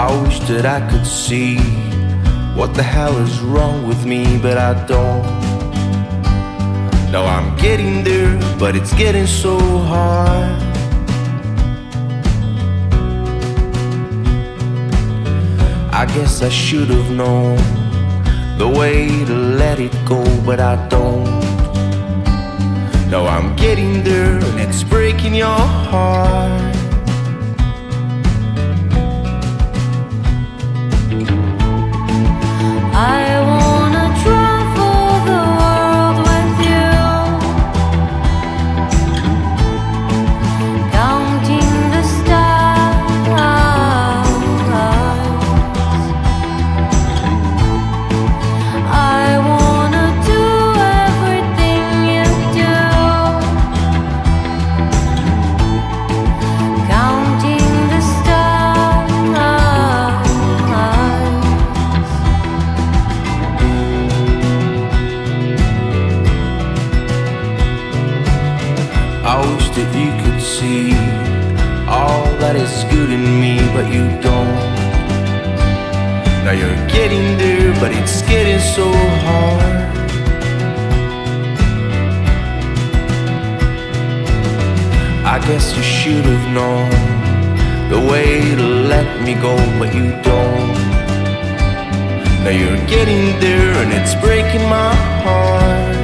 I wish that I could see what the hell is wrong with me, but I don't. Now I'm getting there, but it's getting so hard. I guess I should have known the way to let it go, but I don't. Now I'm getting there, and it's breaking your heart. I wish that you could see all that is good in me, but you don't. Now you're getting there, but it's getting so hard. I guess you should have known the way to let me go, but you don't. Now you're getting there, and it's breaking my heart.